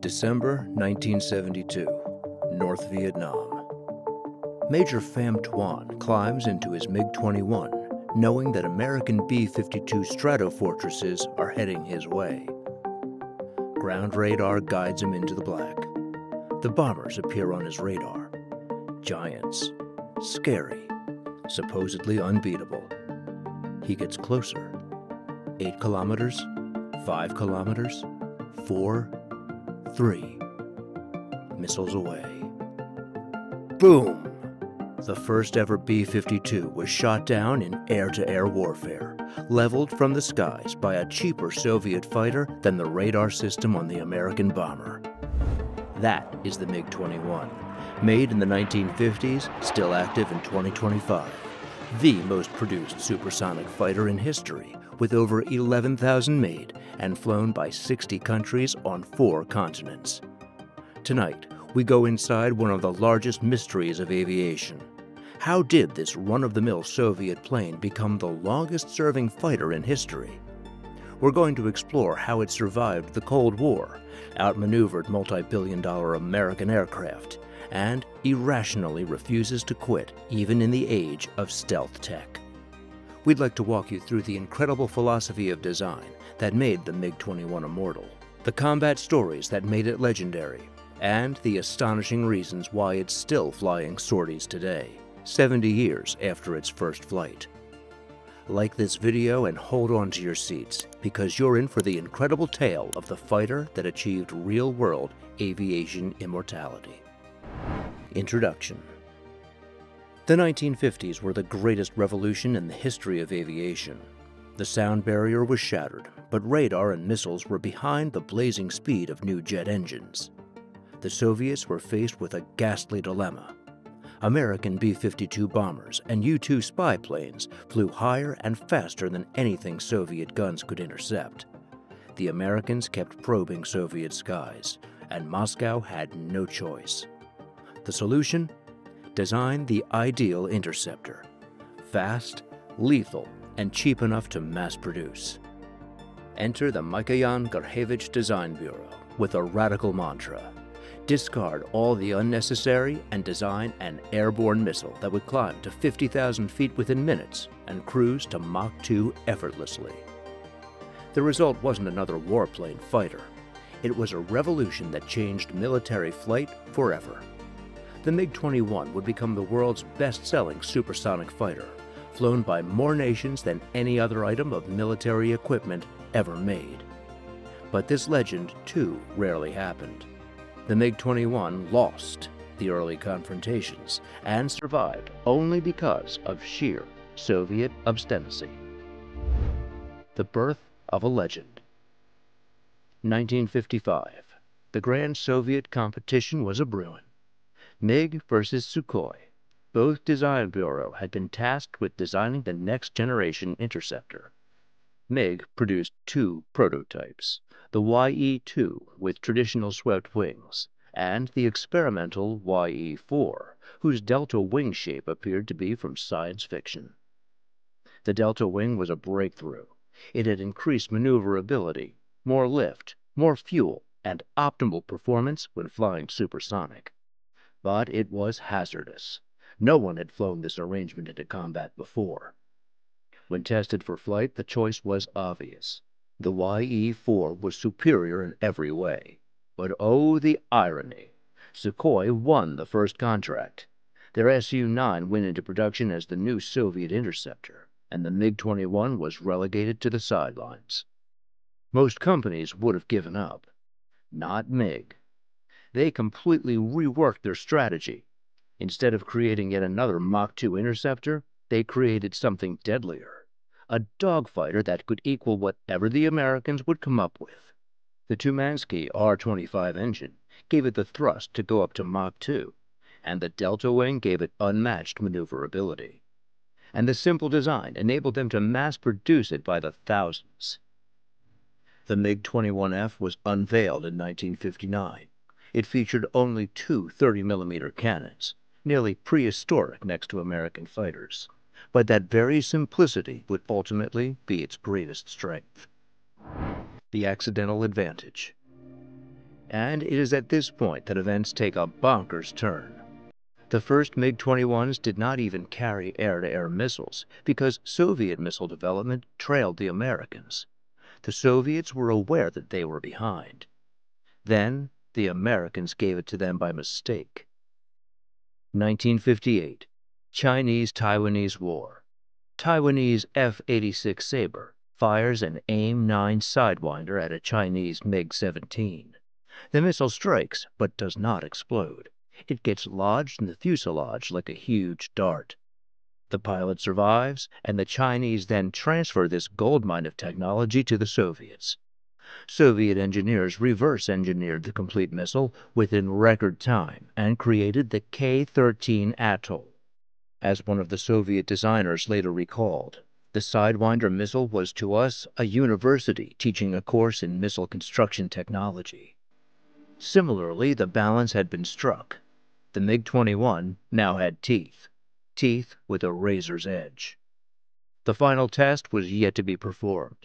December 1972, North Vietnam. Major Pham Tuan climbs into his MiG-21, knowing that American B-52 Stratofortresses are heading his way. Ground radar guides him into the black. The bombers appear on his radar. Giants. Scary. Supposedly unbeatable. He gets closer. 8 kilometers, 5 kilometers, 4, 3. Missiles away. Boom! The first ever B-52 was shot down in air-to-air warfare, leveled from the skies by a cheaper Soviet fighter than the radar system on the American bomber. That is the MiG-21, made in the 1950s, still active in 2025. The most produced supersonic fighter in history, with over 11,000 made and flown by 60 countries on 4 continents. Tonight, we go inside one of the largest mysteries of aviation. How did this run-of-the-mill Soviet plane become the longest-serving fighter in history? We're going to explore how it survived the Cold War, outmaneuvered multi-billion-dollar American aircraft, and irrationally refuses to quit even in the age of stealth tech. We'd like to walk you through the incredible philosophy of design that made the MiG-21 immortal, the combat stories that made it legendary, and the astonishing reasons why it's still flying sorties today, 70 years after its first flight. Like this video and hold on to your seats, because you're in for the incredible tale of the fighter that achieved real-world aviation immortality. Introduction. The 1950s were the greatest revolution in the history of aviation. The sound barrier was shattered, but radar and missiles were behind the blazing speed of new jet engines. The Soviets were faced with a ghastly dilemma. American B-52 bombers and U-2 spy planes flew higher and faster than anything Soviet guns could intercept. The Americans kept probing Soviet skies, and Moscow had no choice. The solution? Design the ideal interceptor. Fast, lethal, and cheap enough to mass produce. Enter the Mikoyan-Gurevich Design Bureau with a radical mantra. Discard all the unnecessary and design an airborne missile that would climb to 50,000 feet within minutes and cruise to Mach 2 effortlessly. The result wasn't another warplane fighter. It was a revolution that changed military flight forever. The MiG-21 would become the world's best-selling supersonic fighter, flown by more nations than any other item of military equipment ever made. But this legend, too, rarely happened. The MiG-21 lost the early confrontations and survived only because of sheer Soviet obstinacy. The birth of a legend. 1955. The grand Soviet competition was a-brewin'. MiG versus Sukhoi. Both design bureaus had been tasked with designing the next-generation interceptor. MiG produced 2 prototypes, the YE-2 with traditional swept wings, and the experimental YE-4, whose delta wing shape appeared to be from science fiction. The delta wing was a breakthrough. It had increased maneuverability, more lift, more fuel, and optimal performance when flying supersonic. But it was hazardous. No one had flown this arrangement into combat before. When tested for flight, the choice was obvious. The YE-4 was superior in every way. But oh, the irony! Sukhoi won the first contract. Their Su-9 went into production as the new Soviet interceptor, and the MiG-21 was relegated to the sidelines. Most companies would have given up. Not MiG. They completely reworked their strategy. Instead of creating yet another Mach 2 interceptor, they created something deadlier. A dogfighter that could equal whatever the Americans would come up with. The Tumansky R-25 engine gave it the thrust to go up to Mach 2, and the delta wing gave it unmatched maneuverability. And the simple design enabled them to mass-produce it by the thousands. The MiG-21F was unveiled in 1959. It featured only 2 30mm cannons, nearly prehistoric next to American fighters. But that very simplicity would ultimately be its greatest strength. The accidental advantage. and it is at this point that events take a bonkers turn. The first MiG-21s did not even carry air-to-air missiles because Soviet missile development trailed the Americans. The Soviets were aware that they were behind. Then, the Americans gave it to them by mistake. 1958, Chinese-Taiwanese War. Taiwanese F-86 Sabre fires an AIM-9 Sidewinder at a Chinese MiG-17. The missile strikes, but does not explode. It gets lodged in the fuselage like a huge dart. The pilot survives, and the Chinese then transfer this goldmine of technology to the Soviets. Soviet engineers reverse-engineered the complete missile within record time and created the K-13 Atoll. As one of the Soviet designers later recalled, the Sidewinder missile was to us a university teaching a course in missile construction technology. Similarly, the balance had been struck. The MiG-21 now had teeth with a razor's edge. The final test was yet to be performed.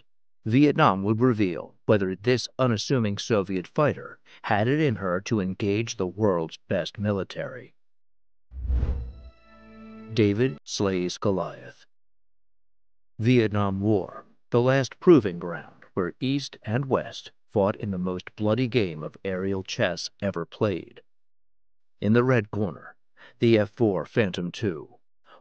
Vietnam would reveal whether this unassuming Soviet fighter had it in her to engage the world's best military. David slays Goliath. Vietnam War, the last proving ground where East and West fought in the most bloody game of aerial chess ever played. In the red corner, the F-4 Phantom II,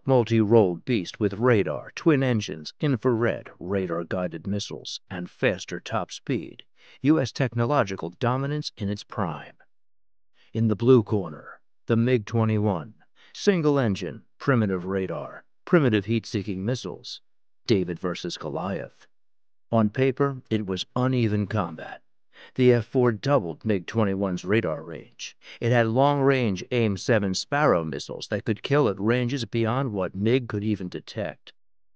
multi-role beast with radar, twin engines, infrared, radar-guided missiles, and faster top speed, U.S. technological dominance in its prime. In the blue corner, the MiG-21, single engine, primitive radar, primitive heat-seeking missiles, David versus Goliath. On paper, it was uneven combat. The F-4 doubled MiG-21's radar range. It had long-range AIM-7 Sparrow missiles that could kill at ranges beyond what MiG could even detect.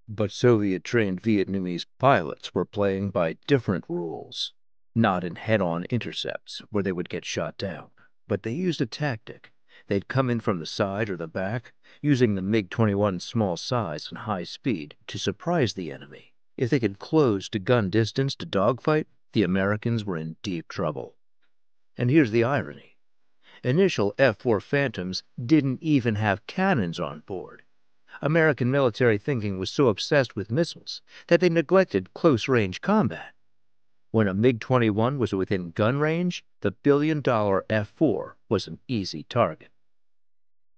But Soviet-trained Vietnamese pilots were playing by different rules, not in head-on intercepts where they would get shot down, but they used a tactic. They'd come in from the side or the back, using the MiG-21's small size and high speed to surprise the enemy. If they could close to gun distance to dogfight, the Americans were in deep trouble. And here's the irony. Initial F-4 Phantoms didn't even have cannons on board. American military thinking was so obsessed with missiles that they neglected close-range combat. When a MiG-21 was within gun range, the billion-dollar F-4 was an easy target.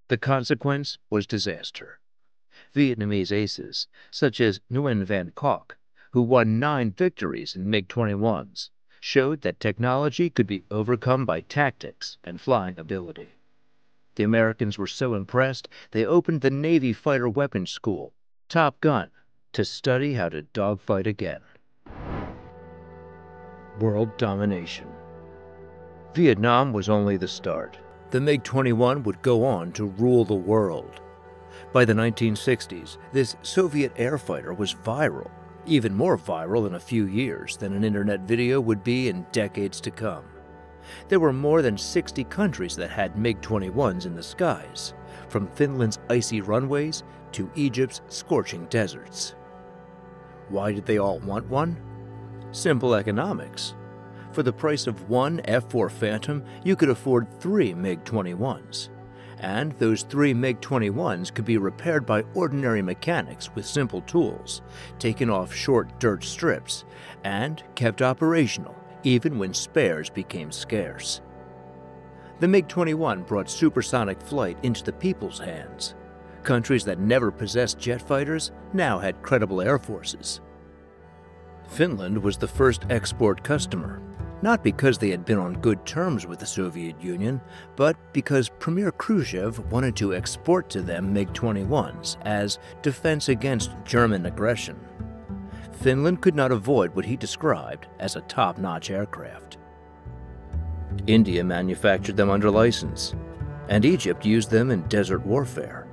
The consequence was disaster. Vietnamese aces, such as Nguyen Van Coc, who won 9 victories in MiG-21s, showed that technology could be overcome by tactics and flying ability. The Americans were so impressed, they opened the Navy Fighter Weapons School, Top Gun, to study how to dogfight again. World domination. Vietnam was only the start. The MiG-21 would go on to rule the world. By the 1960s, this Soviet air fighter was viral, even more viral in a few years than an internet video would be in decades to come. There were more than 60 countries that had MiG-21s in the skies, from Finland's icy runways to Egypt's scorching deserts. Why did they all want one? Simple economics. For the price of one F-4 Phantom, you could afford 3 MiG-21s. And those 3 MiG-21s could be repaired by ordinary mechanics with simple tools, taken off short dirt strips, and kept operational even when spares became scarce. The MiG-21 brought supersonic flight into the people's hands. Countries that never possessed jet fighters now had credible air forces. Finland was the first export customer, not because they had been on good terms with the Soviet Union, but because Premier Khrushchev wanted to export to them MiG-21s as defense against German aggression. Finland could not avoid what he described as a top-notch aircraft. India manufactured them under license, and Egypt used them in desert warfare.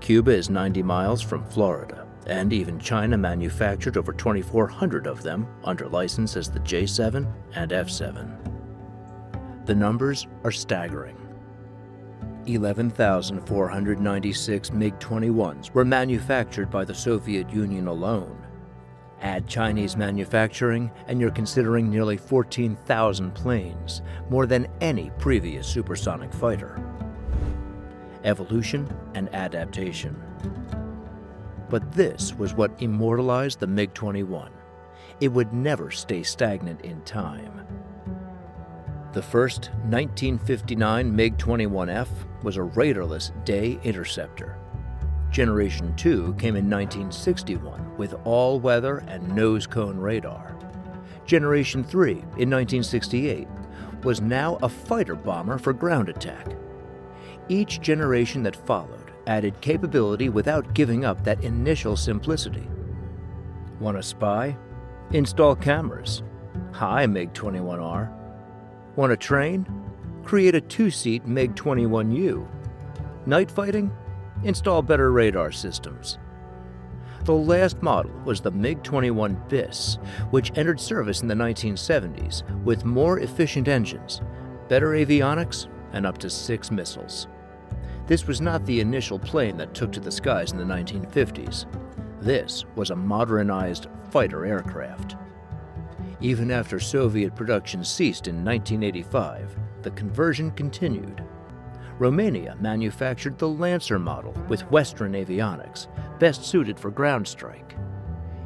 Cuba is 90 miles from Florida, and even China manufactured over 2,400 of them under license as the J-7 and F-7. The numbers are staggering. 11,496 MiG-21s were manufactured by the Soviet Union alone. Add Chinese manufacturing, and you're considering nearly 14,000 planes, more than any previous supersonic fighter. Evolution and adaptation. But this was what immortalized the MiG-21. It would never stay stagnant in time. The first 1959 MiG-21F was a raiderless day interceptor. Generation 2 came in 1961 with all-weather and nose-cone radar. Generation 3 in 1968 was now a fighter bomber for ground attack. Each generation that followed added capability without giving up that initial simplicity. Want to spy? Install cameras. Hi, MiG-21R. Want to train? Create a two-seat MiG-21U. Night fighting? Install better radar systems. The last model was the MiG-21 Bis, which entered service in the 1970s with more efficient engines, better avionics, and up to 6 missiles. This was not the initial plane that took to the skies in the 1950s. This was a modernized fighter aircraft. Even after Soviet production ceased in 1985, the conversion continued. Romania manufactured the Lancer model with Western avionics, best suited for ground strike.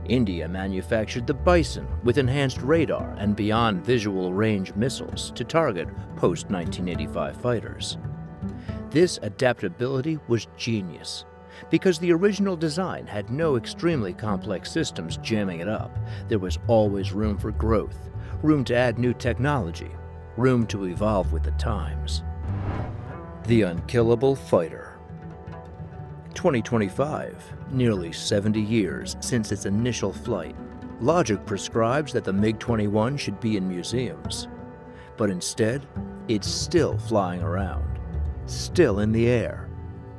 India manufactured the Bison with enhanced radar and beyond visual range missiles to target post-1985 fighters. This adaptability was genius, because the original design had no extremely complex systems jamming it up. There was always room for growth, room to add new technology, room to evolve with the times. The unkillable fighter. 2025, nearly 70 years since its initial flight. Logic prescribes that the MiG-21 should be in museums, but instead, it's still flying around, still in the air,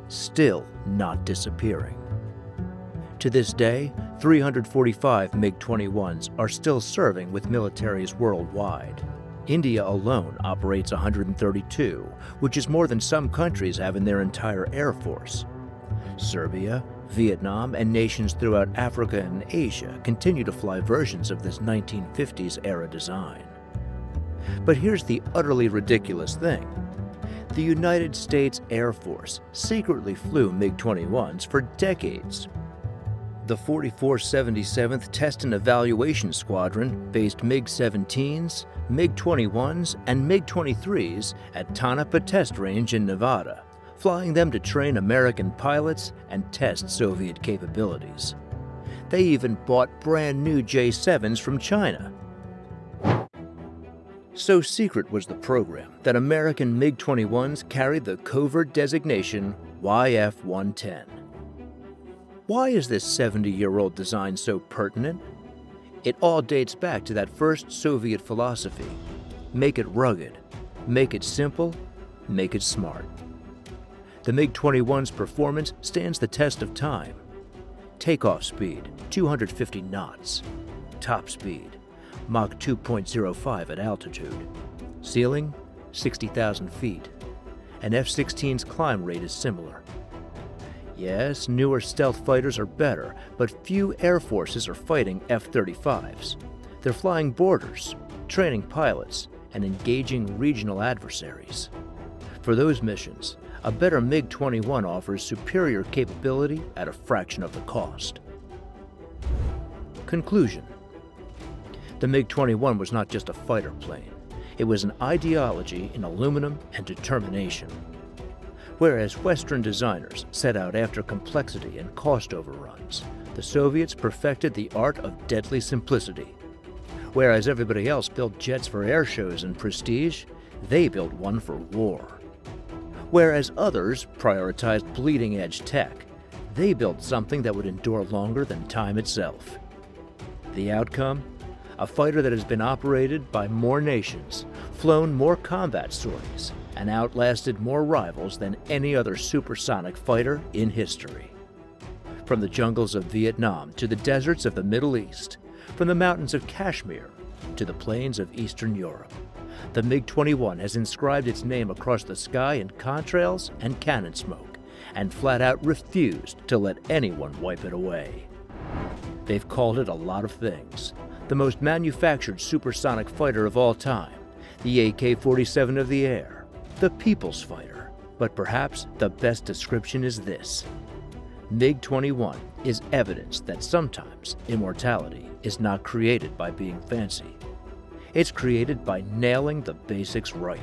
still not disappearing. To this day, 345 MiG-21s are still serving with militaries worldwide. India alone operates 132, which is more than some countries have in their entire air force. Serbia, Vietnam, and nations throughout Africa and Asia continue to fly versions of this 1950s-era design. But here's the utterly ridiculous thing. The United States Air Force secretly flew MiG-21s for decades. The 4477th Test and Evaluation Squadron based MiG-17s, MiG-21s, and MiG-23s at Tonopah Test Range in Nevada, flying them to train American pilots and test Soviet capabilities. They even bought brand new J-7s from China. So secret was the program that American MiG-21s carried the covert designation YF-110. Why is this 70-year-old design so pertinent? It all dates back to that first Soviet philosophy: make it rugged, make it simple, make it smart. The MiG-21's performance stands the test of time. Takeoff speed, 250 knots. Top speed, Mach 2.05 at altitude. Ceiling, 60,000 feet. An F-16's climb rate is similar. Yes, newer stealth fighters are better, but few air forces are fighting F-35s. They're flying borders, training pilots, and engaging regional adversaries. For those missions, a better MiG-21 offers superior capability at a fraction of the cost. Conclusion. The MiG-21 was not just a fighter plane. It was an ideology in aluminum and determination. Whereas Western designers set out after complexity and cost overruns, the Soviets perfected the art of deadly simplicity. Whereas everybody else built jets for air shows and prestige, they built one for war. Whereas others prioritized bleeding-edge tech, they built something that would endure longer than time itself. The outcome? A fighter that has been operated by more nations, flown more combat sorties, and outlasted more rivals than any other supersonic fighter in history. From the jungles of Vietnam to the deserts of the Middle East, from the mountains of Kashmir to the plains of Eastern Europe, the MiG-21 has inscribed its name across the sky in contrails and cannon smoke, and flat out refused to let anyone wipe it away. They've called it a lot of things. The most manufactured supersonic fighter of all time, the AK-47 of the air, the people's fighter. But perhaps the best description is this. MiG-21 is evidence that sometimes immortality is not created by being fancy. It's created by nailing the basics right.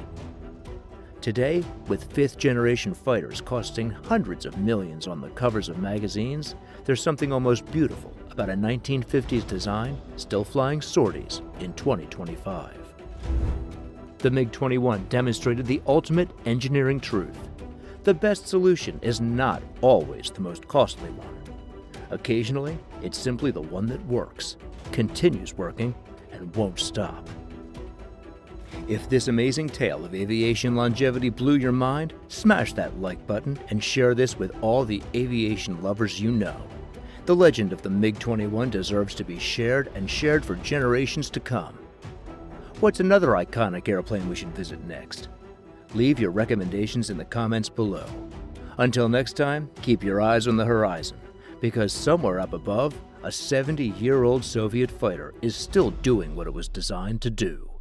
Today, with fifth-generation fighters costing hundreds of millions on the covers of magazines, there's something almost beautiful about a 1950s design still flying sorties in 2025. The MiG-21 demonstrated the ultimate engineering truth. The best solution is not always the most costly one. Occasionally, it's simply the one that works, continues working, and won't stop. If this amazing tale of aviation longevity blew your mind, smash that like button and share this with all the aviation lovers you know. The legend of the MiG-21 deserves to be shared and shared for generations to come. What's another iconic airplane we should visit next? Leave your recommendations in the comments below. Until next time, keep your eyes on the horizon, because somewhere up above, a 70-year-old Soviet fighter is still doing what it was designed to do.